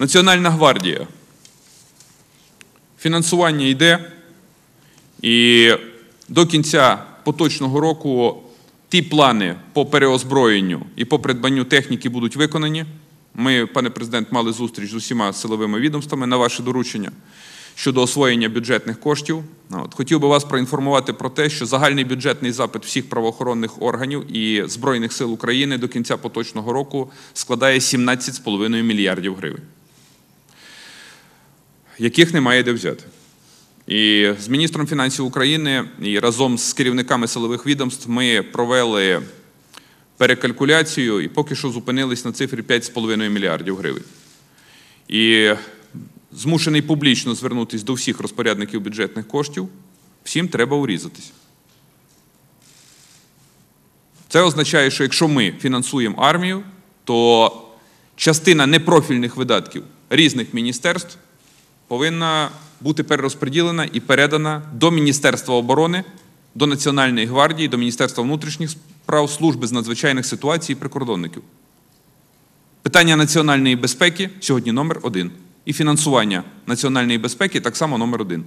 Національна гвардія. Фінансування йде, і до кінця поточного року ті плани по переозброєнню і по придбанню техніки будуть виконані. Ми, пане Президент, мали зустріч з усіма силовими відомствами на ваше доручення щодо освоєння бюджетних коштів. Хотів би вас проінформувати про те, що загальний бюджетний запит всіх правоохоронних органів і Збройних сил України до кінця поточного року складає 17,5 мільярдів гривень, яких немає де взяти. І з міністром фінансів України і разом з керівниками силових відомств ми провели перекалькуляцію і поки що зупинились на цифрі 5,5 мільярдів гривень. І змушений публічно звернутися до всіх розпорядників бюджетних коштів, всім треба урізатись. Це означає, що якщо ми фінансуємо армію, то частина непрофільних видатків різних міністерств повинна бути перерозподілена і передана до Міністерства оборони, до Національної гвардії, до Міністерства внутрішніх справ, Служби з надзвичайних ситуацій і прикордонників. Питання національної безпеки сьогодні номер 1. І фінансування національної безпеки так само номер 1.